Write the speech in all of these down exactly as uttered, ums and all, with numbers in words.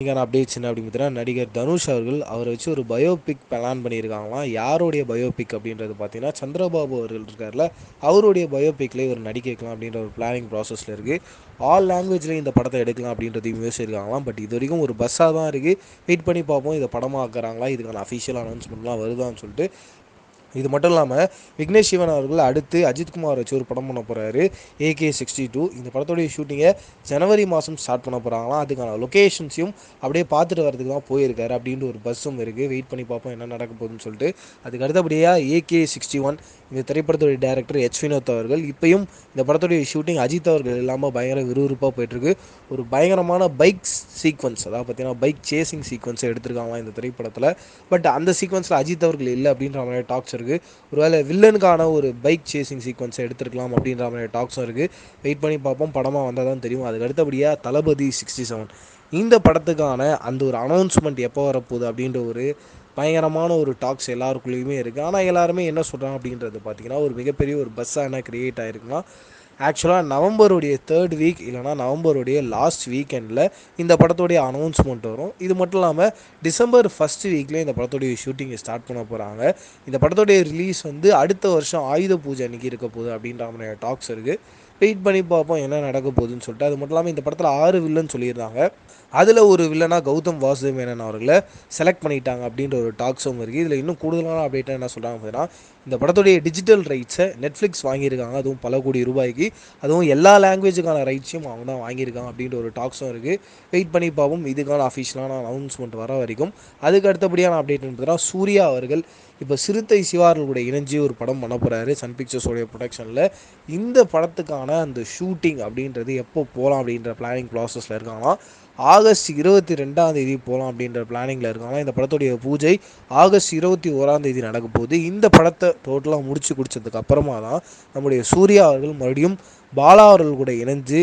இன்னைக்கான அப்டேட்ஸ் என்ன அப்படின்னு பார்த்தீங்கன்னா, நடிகர் தனுஷ் அவர்கள் அவரை வச்சு ஒரு பயோபிக் பிளான் பண்ணியிருக்காங்களாம். யாருடைய பயோபிக் அப்படின்றது பார்த்தீங்கன்னா, சந்திரபாபு அவர்கள் இருக்கார்ல, அவருடைய பயோபிக்லேயே இவர் நடிக்க வைக்கலாம் அப்படின்ற ஒரு பிளானிங் ப்ராசஸில் இருக்குது. ஆல் லாங்குவேஜ்லேயும் இந்த படத்தை எடுக்கலாம் அப்படின்றதையும் யோசிச்சிருக்காங்களாம். பட் இது வரைக்கும் ஒரு பஸ்ஸாக தான் இருக்குது. வெயிட் பண்ணி பார்ப்போம், இதை படமாக்குறாங்களா, இதுக்கான அஃபிஷியல் அனௌன்ஸ்மெண்ட்லாம் வருதான்னு சொல்லிட்டு. இது மட்டும் இல்லாமல் விக்னேஷ் சிவன் அவர்கள் அடுத்து அஜித்குமார் வச்சு ஒரு படம் பண்ண போகிறாரு, ஏகே சிக்ஸ்டி டூ. இந்த படத்தோடைய ஷூட்டிங்கை ஜனவரி மாதம் ஸ்டார்ட் பண்ண போகிறாங்களாம். அதுக்கான லொக்கேஷன்ஸையும் அப்படியே பார்த்துட்டு வரதுக்கு தான் போயிருக்காரு அப்படின்ற ஒரு பஸ்ஸும் இருக்குது. வெயிட் பண்ணி பார்ப்போம் என்ன நடக்க போகுதுன்னு சொல்லிட்டு. அதுக்கு அடுத்தபடியாக ஏகே சிக்ஸ்டி ஒன் இந்த திரைப்படத்துடைய டேரக்டர் எச் வினோத் அவர்கள் இப்பையும் இந்த படத்துடைய ஷூட்டிங் அஜித் அவர்கள் இல்லாமல் பயங்கர விறுவிறுப்பாக போயிட்டுருக்கு. ஒரு பயங்கரமான பைக் சீக்வன்ஸ், அதாவது பார்த்தீங்கன்னா பைக் சேசிங் சீக்வன்ஸை எடுத்திருக்காங்களாம் இந்த திரைப்படத்தில். பட் அந்த சீக்வன்ஸில் அஜித் அவர்கள் இல்லை அப்படின்ற மாதிரி டாக்ஸ் இருக்குது. ஒருவேளை வில்லன் காண ஒரு பைக் சேசிங் சீக்வன்ஸை எடுத்துருக்கலாம் அப்படின்ற மாதிரி டாக்ஸும் இருக்குது. வெயிட் பண்ணி பார்ப்போம், படமாக வந்தால் தான் தெரியும். அதுக்கு அடுத்தபடியாக தளபதி சிக்ஸ்டி செவன் இந்த படத்துக்கான அந்த ஒரு அனௌன்ஸ்மெண்ட் எப்போ வரப்போகுது அப்படின்ற ஒரு பயங்கரமான ஒரு டாக்ஸ் எல்லாருக்குள்ளேயுமே இருக்குது. ஆனால் எல்லாருமே என்ன சொல்கிறாங்க அப்படின்றது பார்த்திங்கன்னா, ஒரு மிகப்பெரிய ஒரு பஸ்ஸாக என்ன க்ரியேட் ஆகிருக்குன்னா, ஆக்சுவலாக நவம்பருடைய தேர்ட் வீக் இல்லைனா நவம்பருடைய லாஸ்ட் வீக்கெண்டில் இந்த படத்துடைய அனௌன்ஸ்மெண்ட் வரும். இது மட்டும் இல்லாமல் டிசம்பர் ஃபர்ஸ்ட் வீக்லேயே இந்த படத்துடைய ஷூட்டிங் ஸ்டார்ட் பண்ண போகிறாங்க. இந்த படத்துடைய ரிலீஸ் வந்து அடுத்த வருஷம் ஆயுத பூஜை அன்றைக்கி இருக்க போகுது அப்படின்ற மாதிரி டாக்ஸ் இருக்குது. வெயிட் பண்ணி பார்ப்போம் என்ன நடக்க போகுதுன்னு சொல்லிட்டு. அது மட்டும் இல்லாமல் இந்த படத்தில் ஆறு வில்லன் சொல்லியிருந்தாங்க. அதில் ஒரு வில்லனாக கௌதம் வாசுதேவன் அவர்களை செலக்ட் பண்ணிட்டாங்க அப்படின்ற ஒரு டாக்ஸும் இருக்குது. இதில் இன்னும் கூடுதலான அப்டேட்டாக என்ன சொல்கிறாங்க அப்படின்னா, இந்த படத்துடைய டிஜிட்டல் ரைட்ஸை நெட்ஃப்ளிக்ஸ் வாங்கியிருக்காங்க, அதுவும் பல கோடி ரூபாய்க்கு. அதுவும் எல்லா லாங்குவேஜுக்கான ரைட்ஸையும் அவங்க தான் வாங்கியிருக்காங்க அப்படின்ற ஒரு டாக்ஸும் இருக்குது. வெயிட் பண்ணி பார்ப்போம், இதுக்கான அஃபிஷியலான அனௌன்ஸ்மெண்ட் வர வரைக்கும். அதுக்கு அடுத்தபடியான அப்டேட் பார்த்தீங்கன்னா, சூர்யா அவர்கள் இப்போ சிறுத்தை சிவார்கள் கூட இணைஞ்சி ஒரு படம் பண்ண போகிறாரு சன் பிக்சர்ஸோடைய ப்ரொடக்ஷனில். இந்த படத்துக்கான அந்த ஷூட்டிங் அப்படின்றது எப்போ போகலாம் அப்படின்ற பிளானிங் ப்ராசஸில் இருக்காங்கன்னா, ஆகஸ்ட் இருபத்தி ரெண்டாம் தேதி போகலாம் அப்படின்ற பிளானிங்கில் இருக்காங்க. இந்த படத்துடைய பூஜை ஆகஸ்ட் இருபத்தி ஓராம் தேதி நடக்க போகுது. இந்த படத்தை டோட்டலாக முடிச்சு குடித்ததுக்கு அப்புறமா தான் நம்முடைய சூர்யா அவர்கள் மறுபடியும் பாலா அவர்கள் கூட இணைஞ்சு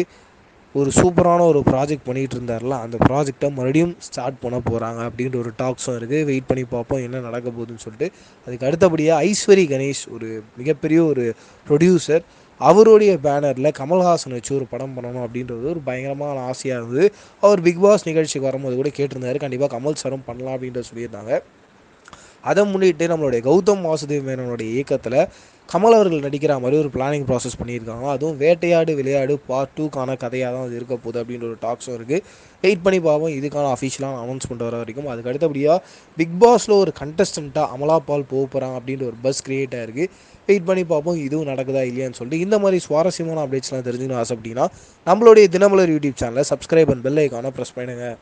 ஒரு சூப்பரான ஒரு ப்ராஜெக்ட் பண்ணிகிட்டு இருந்தார்ல, அந்த ப்ராஜெக்டை மறுபடியும் ஸ்டார்ட் பண்ண போகிறாங்க அப்படின்ற ஒரு டாக்ஸும் இருக்குது. வெயிட் பண்ணி பார்ப்போம் என்ன நடக்க போகுதுன்னு சொல்லிட்டு. அதுக்கு அடுத்தபடியாக ஐஸ்வரி கணேஷ், ஒரு மிகப்பெரிய ஒரு ப்ரொடியூசர், அவருடைய பேனரில் கமல்ஹாசன் வச்சு ஒரு படம் பண்ணணும் அப்படின்றது ஒரு பயங்கரமான ஆசையாக இருந்தது. அவர் பிக் பாஸ் நிகழ்ச்சிக்கு வரும்போது கூட கேட்டிருந்தார், கண்டிப்பாக கமல் சாரும் பண்ணலாம் அப்படின்றத சொல்லியிருந்தாங்க. அதை முன்னிட்டு நம்மளுடைய கௌதம் வாசுதேவ் மேனனுடைய இயக்கத்தில் கமல் அவர்கள் நடிக்கிற மாதிரி ஒரு பிளானிங் ப்ராசஸ் பண்ணியிருக்காங்க. அதுவும் வேட்டையாடு விளையாடு பார்ட் டூக்கான கதையாக தான் அது இருக்க போகுது அப்படின்ற ஒரு டாக்ஸும் இருக்குது. வெயிட் பண்ணி பார்ப்போம், இதுக்கான அஃபிஷியலான அனௌன்ஸ்மெண்ட் வர வரைக்கும். அதுக்கு அடுத்தபடியாக பிக் பாஸில் ஒரு கண்டஸ்டண்ட்டாக அமலா பால் போக போகிறாங்க அப்படின்ற ஒரு பஸ் க்ரியேட் ஆகிருக்கு. வெயிட் பண்ணி பார்ப்போம் இதுவும் நடக்குதா இல்லையான்னு சொல்லிட்டு. இந்த மாதிரி சுவாரஸ்யமான அப்டேட்ஸ்லாம் தெரிஞ்சுக்கணும் ஆசை அப்படின்னா நம்மளுடைய தினமலர் யூடியூப் சேனலை சப்ஸ்கிரைப் அண்ட் பெல் ஐக்கான ப்ரெஸ் பண்ணுங்கள்.